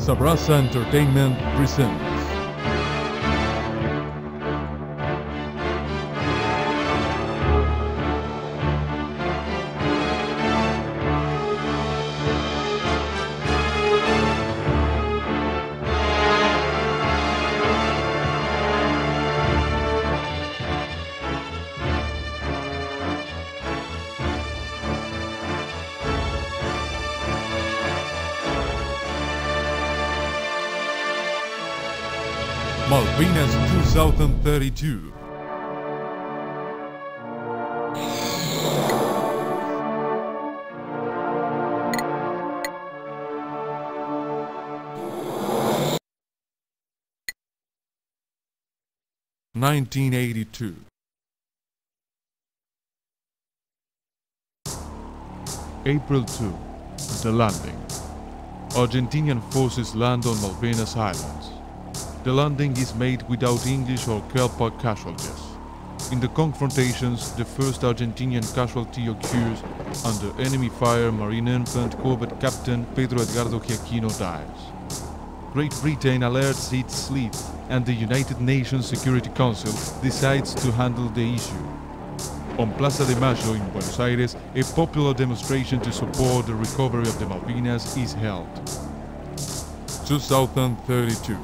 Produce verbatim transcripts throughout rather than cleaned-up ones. Sabrasa Entertainment presents. Malvinas two thousand thirty-two. nineteen eighty-two. April second. The landing. Argentinian forces land on Malvinas Islands. The landing is made without English or Kelpa casualties. In the confrontations, the first Argentinian casualty occurs under enemy fire. Marine Infantry Corvette Captain Pedro Edgardo Giachino dies. Great Britain alerts its fleet and the United Nations Security Council decides to handle the issue. On Plaza de Mayo in Buenos Aires, a popular demonstration to support the recovery of the Malvinas is held. two thousand thirty-two.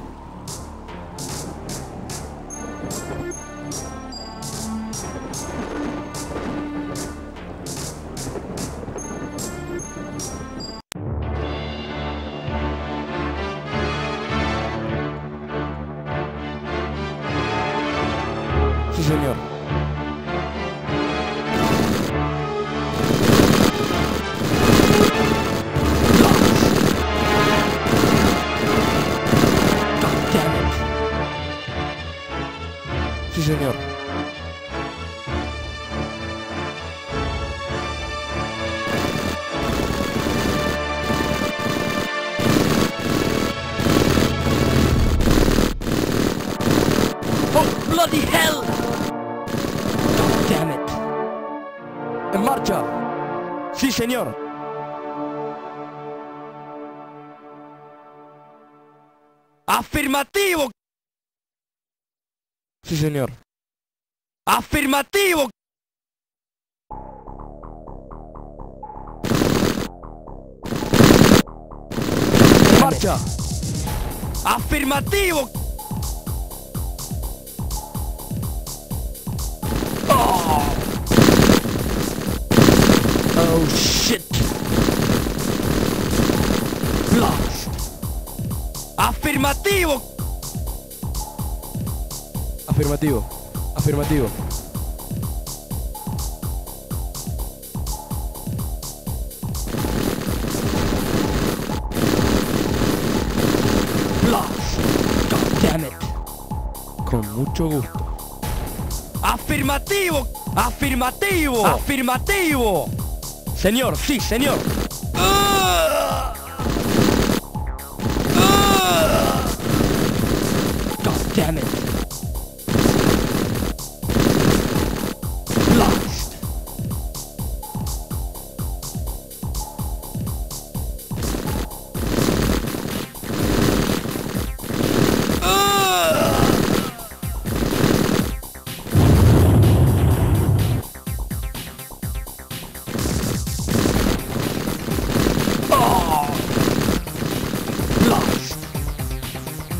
Señor. Sí, señor. Oh, bloody hell! En marcha. Sí, señor. Afirmativo. Sí, señor. Afirmativo. En marcha. Afirmativo. Oh. Oh shit! Blast! Afirmativo! Afirmativo, afirmativo. Blast! God damn it! Con mucho gusto. Afirmativo! Afirmativo! Afirmativo! Señor, sí, señor. Uh, uh, God damn it. Blast.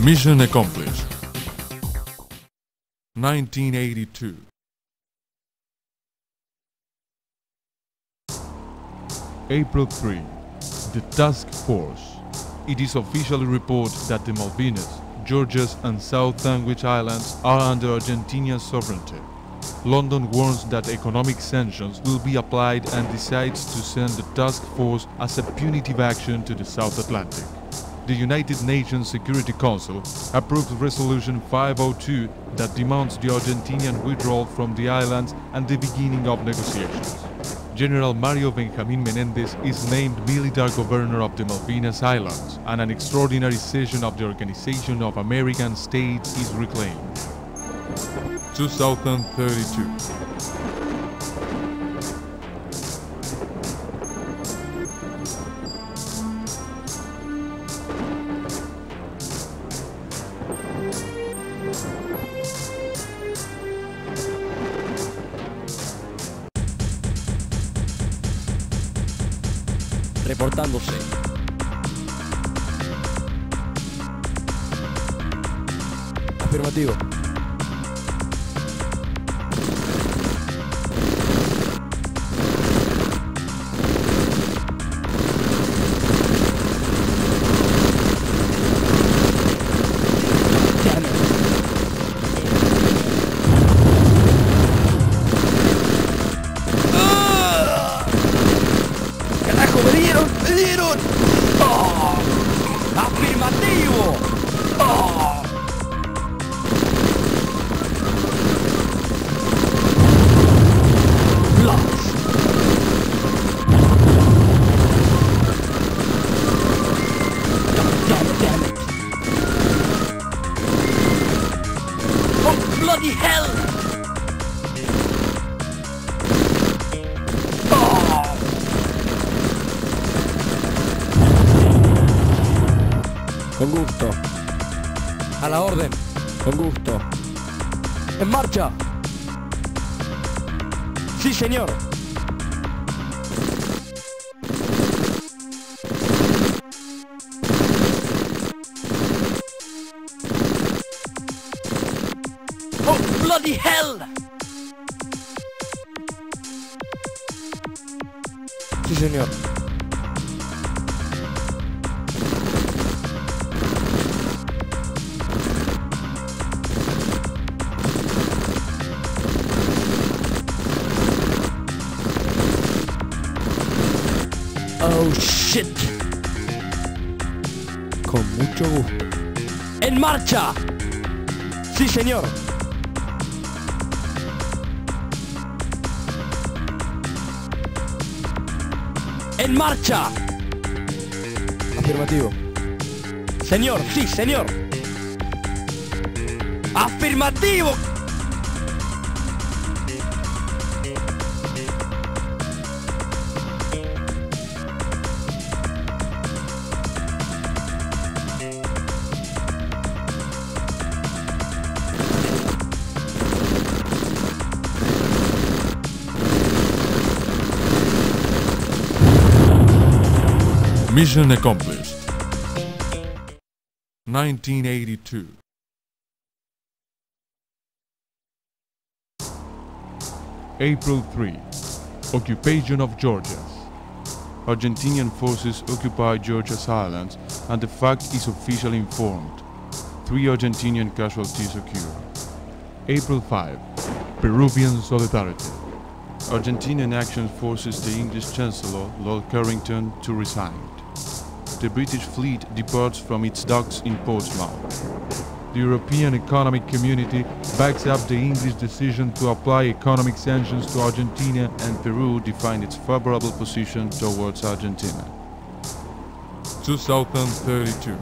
Mission accomplished. nineteen eighty-two. April third. The Task Force. It is officially reported that the Malvinas, Georgias and South Sandwich Islands are under Argentinian sovereignty. London warns that economic sanctions will be applied and decides to send the Task Force as a punitive action to the South Atlantic. The United Nations Security Council approved Resolution five oh two that demands the Argentinian withdrawal from the islands and the beginning of negotiations. General Mario Benjamín Menéndez is named military governor of the Malvinas Islands, and an extraordinary session of the Organization of American States is reclaimed. two thousand thirty-two. reportándose. Afirmativo. Con gusto. A la orden. Con gusto. En marcha. Sí, señor. Oh, bloody hell. Sí, señor. Oh shit. Con mucho gusto. En marcha. Sí, señor. En marcha. Afirmativo. Señor, sí, señor. Afirmativo. Mission accomplished. nineteen eighty-two. April third. Occupation of Georgia. Argentinian forces occupy Georgia's islands and the fact is officially informed. Three Argentinian casualties occur. April fifth. Peruvian solidarity. Argentinian action forces the English Chancellor, Lord Carrington, to resign. The British fleet departs from its docks in Portsmouth. The European Economic Community backs up the English decision to apply economic sanctions to Argentina, and Peru defined its favorable position towards Argentina. two thousand thirty-two.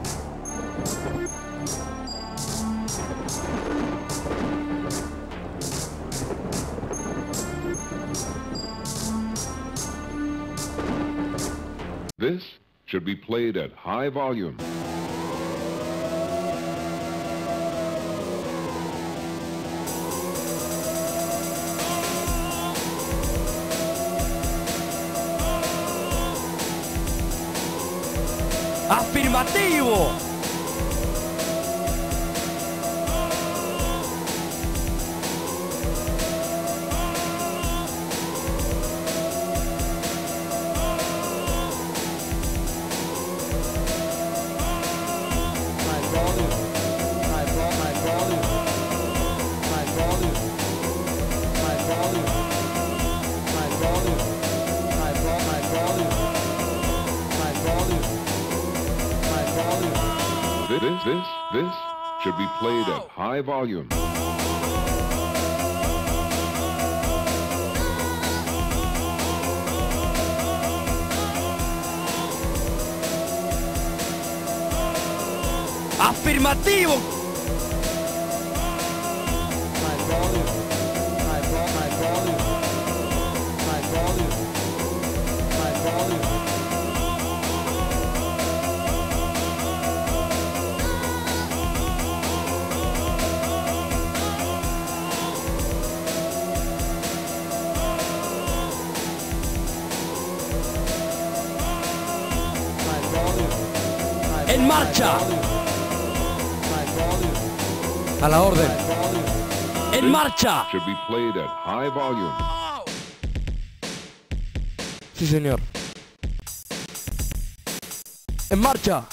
This should be played at high volume. Afirmativo. This, this, this should be played at high volume. Afirmativo. My volume, my volume, my volume, my volume, my volume. en marcha. A la orden. En marcha. Sí, señor. En marcha.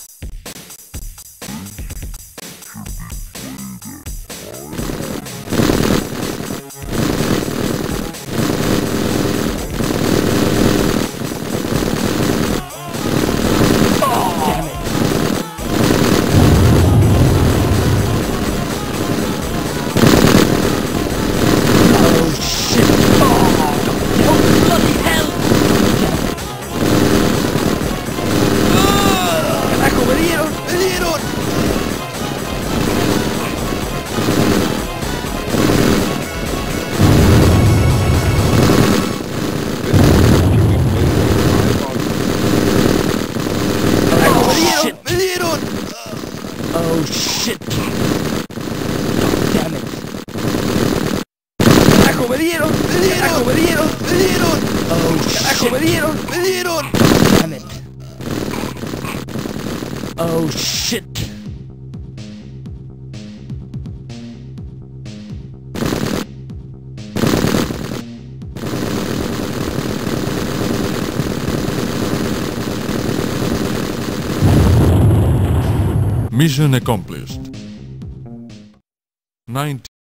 Mission accomplished. nineteen